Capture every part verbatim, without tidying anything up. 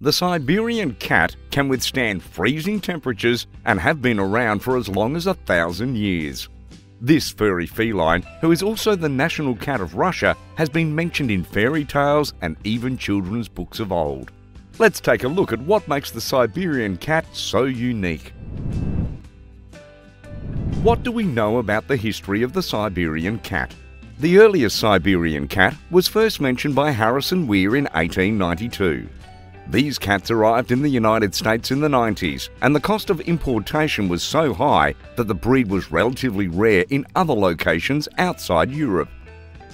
The Siberian cat can withstand freezing temperatures and have been around for as long as a thousand years. This furry feline, who is also the national cat of Russia, has been mentioned in fairy tales and even children's books of old. Let's take a look at what makes the Siberian cat so unique. What do we know about the history of the Siberian cat? The earliest Siberian cat was first mentioned by Harrison Weir in eighteen ninety-two. These cats arrived in the United States in the nineties, and the cost of importation was so high that the breed was relatively rare in other locations outside Europe.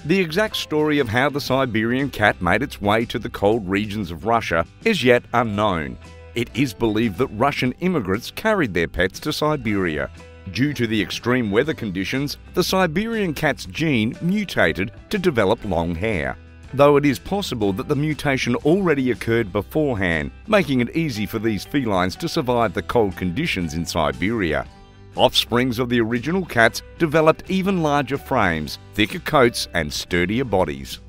The exact story of how the Siberian cat made its way to the cold regions of Russia is yet unknown. It is believed that Russian immigrants carried their pets to Siberia. Due to the extreme weather conditions, the Siberian cat's gene mutated to develop long hair, though it is possible that the mutation already occurred beforehand, making it easy for these felines to survive the cold conditions in Siberia. Offsprings of the original cats developed even larger frames, thicker coats and sturdier bodies.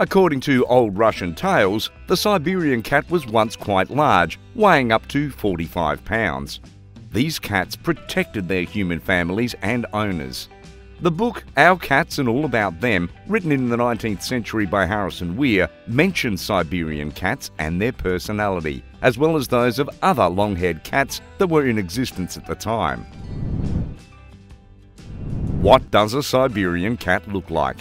According to old Russian tales, the Siberian cat was once quite large, weighing up to forty-five pounds. These cats protected their human families and owners. The book Our Cats and All About Them, written in the nineteenth century by Harrison Weir, mentions Siberian cats and their personality, as well as those of other long-haired cats that were in existence at the time. What does a Siberian cat look like?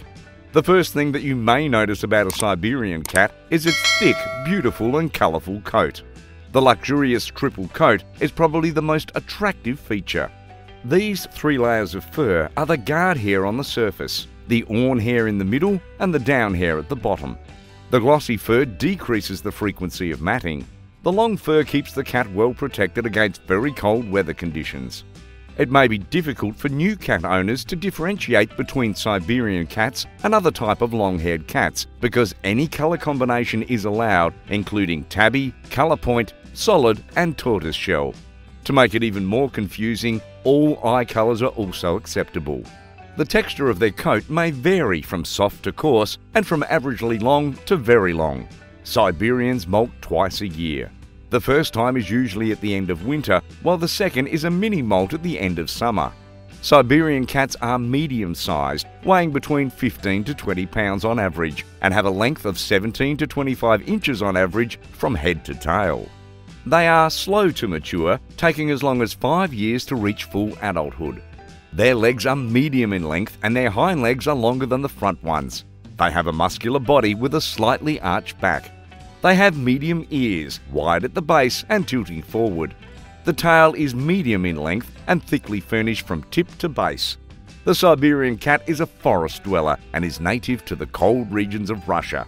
The first thing that you may notice about a Siberian cat is its thick, beautiful and colourful coat. The luxurious triple coat is probably the most attractive feature. These three layers of fur are the guard hair on the surface, the awn hair in the middle and the down hair at the bottom. The glossy fur decreases the frequency of matting. The long fur keeps the cat well protected against very cold weather conditions. It may be difficult for new cat owners to differentiate between Siberian cats and other type of long-haired cats because any colour combination is allowed, including tabby, colour point, solid and tortoiseshell. To make it even more confusing, all eye colours are also acceptable. The texture of their coat may vary from soft to coarse and from averagely long to very long. Siberians molt twice a year. The first time is usually at the end of winter, while the second is a mini molt at the end of summer. Siberian cats are medium-sized, weighing between fifteen to twenty pounds on average, and have a length of seventeen to twenty-five inches on average from head to tail. They are slow to mature, taking as long as five years to reach full adulthood. Their legs are medium in length and their hind legs are longer than the front ones. They have a muscular body with a slightly arched back. They have medium ears, wide at the base and tilting forward. The tail is medium in length and thickly furnished from tip to base. The Siberian cat is a forest dweller and is native to the cold regions of Russia.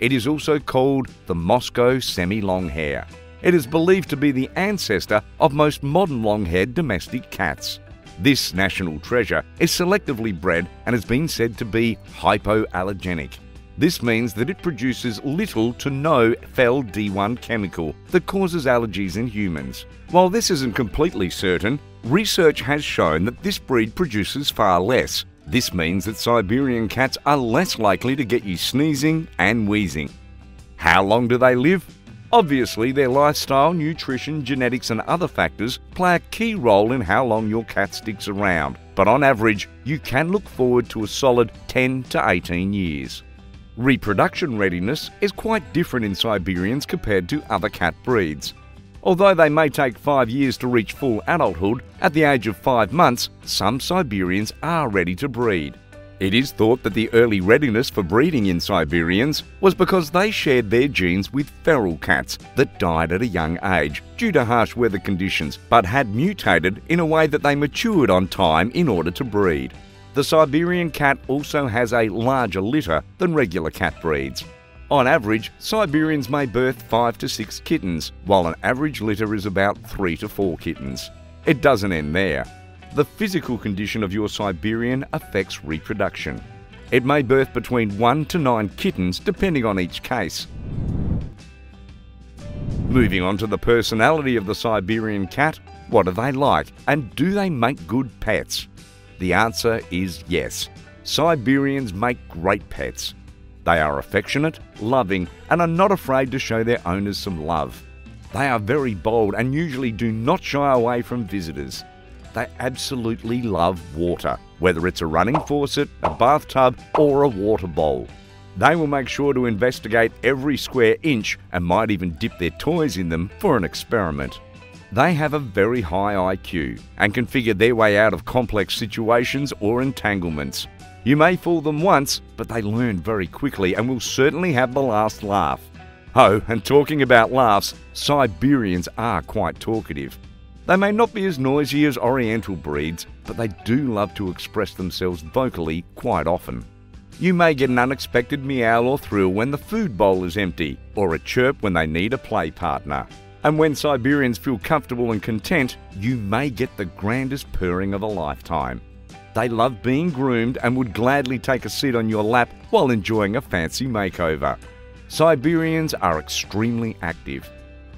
It is also called the Moscow semi-long-hair. It is believed to be the ancestor of most modern long-haired domestic cats. This national treasure is selectively bred and has been said to be hypoallergenic. This means that it produces little to no Fel D one chemical that causes allergies in humans. While this isn't completely certain, research has shown that this breed produces far less. This means that Siberian cats are less likely to get you sneezing and wheezing. How long do they live? Obviously, their lifestyle, nutrition, genetics and other factors play a key role in how long your cat sticks around, but on average, you can look forward to a solid ten to eighteen years. Reproduction readiness is quite different in Siberians compared to other cat breeds. Although they may take five years to reach full adulthood, at the age of five months, some Siberians are ready to breed. It is thought that the early readiness for breeding in Siberians was because they shared their genes with feral cats that died at a young age due to harsh weather conditions but had mutated in a way that they matured on time in order to breed. The Siberian cat also has a larger litter than regular cat breeds. On average, Siberians may birth five to six kittens, while an average litter is about three to four kittens. It doesn't end there. The physical condition of your Siberian affects reproduction. It may birth between one to nine kittens depending on each case. Moving on to the personality of the Siberian cat, what are they like and do they make good pets? The answer is yes. Siberians make great pets. They are affectionate, loving and are not afraid to show their owners some love. They are very bold and usually do not shy away from visitors. They absolutely love water, whether it's a running faucet, a bathtub or a water bowl. They will make sure to investigate every square inch and might even dip their toys in them for an experiment. They have a very high I Q and can figure their way out of complex situations or entanglements. You may fool them once, but they learn very quickly and will certainly have the last laugh. Oh, and talking about laughs, Siberians are quite talkative. They may not be as noisy as Oriental breeds, but they do love to express themselves vocally quite often. You may get an unexpected meow or thrill when the food bowl is empty, or a chirp when they need a play partner. And when Siberians feel comfortable and content, you may get the grandest purring of a lifetime. They love being groomed and would gladly take a seat on your lap while enjoying a fancy makeover. Siberians are extremely active.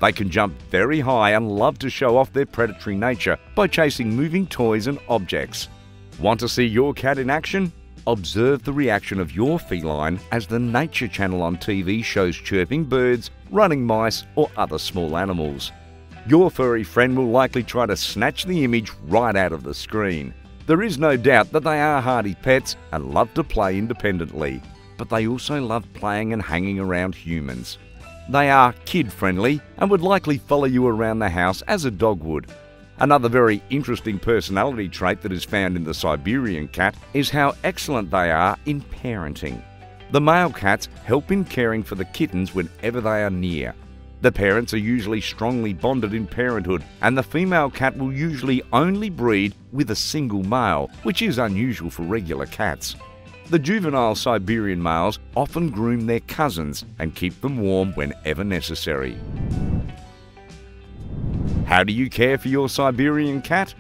They can jump very high and love to show off their predatory nature by chasing moving toys and objects. Want to see your cat in action? Observe the reaction of your feline as the Nature Channel on T V shows chirping birds, running mice or other small animals. Your furry friend will likely try to snatch the image right out of the screen. There is no doubt that they are hardy pets and love to play independently, but they also love playing and hanging around humans. They are kid-friendly and would likely follow you around the house as a dog would. Another very interesting personality trait that is found in the Siberian cat is how excellent they are in parenting. The male cats help in caring for the kittens whenever they are near. The parents are usually strongly bonded in parenthood, and the female cat will usually only breed with a single male, which is unusual for regular cats. The juvenile Siberian males often groom their cousins and keep them warm whenever necessary. How do you care for your Siberian cat?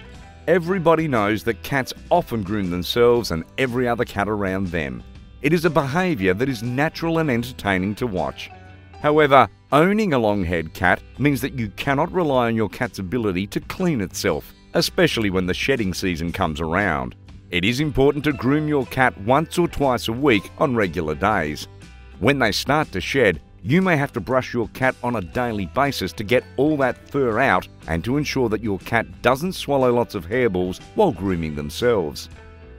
Everybody knows that cats often groom themselves and every other cat around them. It is a behaviour that is natural and entertaining to watch. However, owning a long-haired cat means that you cannot rely on your cat's ability to clean itself, especially when the shedding season comes around. It is important to groom your cat once or twice a week on regular days. When they start to shed, you may have to brush your cat on a daily basis to get all that fur out and to ensure that your cat doesn't swallow lots of hairballs while grooming themselves.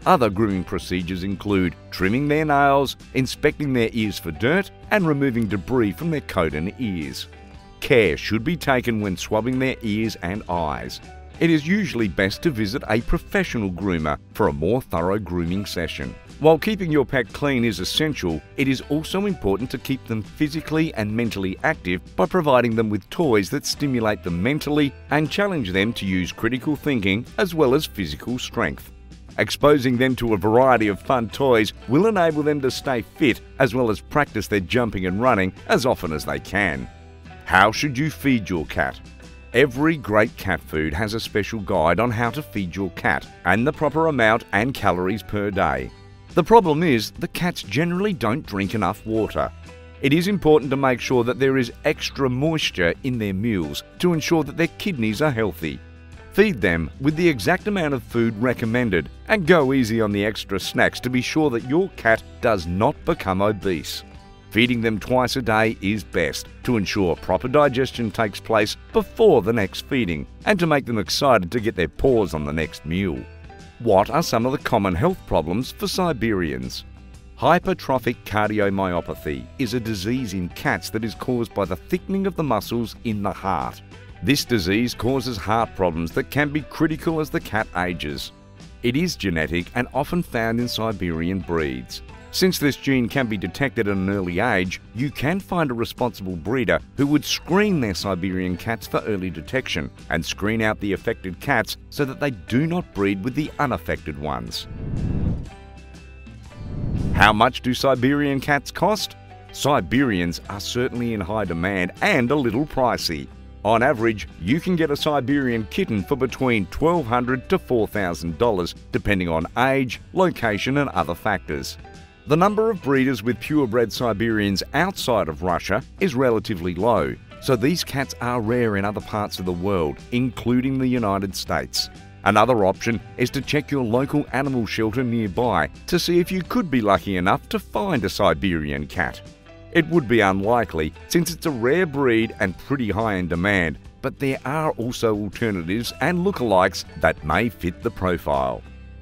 Other grooming procedures include trimming their nails, inspecting their ears for dirt, and removing debris from their coat and ears. Care should be taken when swabbing their ears and eyes. It is usually best to visit a professional groomer for a more thorough grooming session. While keeping your pet clean is essential, it is also important to keep them physically and mentally active by providing them with toys that stimulate them mentally and challenge them to use critical thinking as well as physical strength. Exposing them to a variety of fun toys will enable them to stay fit as well as practice their jumping and running as often as they can. How should you feed your cat? Every great cat food has a special guide on how to feed your cat and the proper amount and calories per day. The problem is, the cats generally don't drink enough water. It is important to make sure that there is extra moisture in their meals to ensure that their kidneys are healthy. Feed them with the exact amount of food recommended and go easy on the extra snacks to be sure that your cat does not become obese. Feeding them twice a day is best to ensure proper digestion takes place before the next feeding and to make them excited to get their paws on the next meal. What are some of the common health problems for Siberians? Hypertrophic cardiomyopathy is a disease in cats that is caused by the thickening of the muscles in the heart. This disease causes heart problems that can be critical as the cat ages. It is genetic and often found in Siberian breeds. Since this gene can be detected at an early age, you can find a responsible breeder who would screen their Siberian cats for early detection and screen out the affected cats so that they do not breed with the unaffected ones. How much do Siberian cats cost? Siberians are certainly in high demand and a little pricey. On average, you can get a Siberian kitten for between twelve hundred dollars to four thousand dollars, depending on age, location and other factors. The number of breeders with purebred Siberians outside of Russia is relatively low, so these cats are rare in other parts of the world, including the United States. Another option is to check your local animal shelter nearby to see if you could be lucky enough to find a Siberian cat. It would be unlikely since it's a rare breed and pretty high in demand, but there are also alternatives and lookalikes that may fit the profile.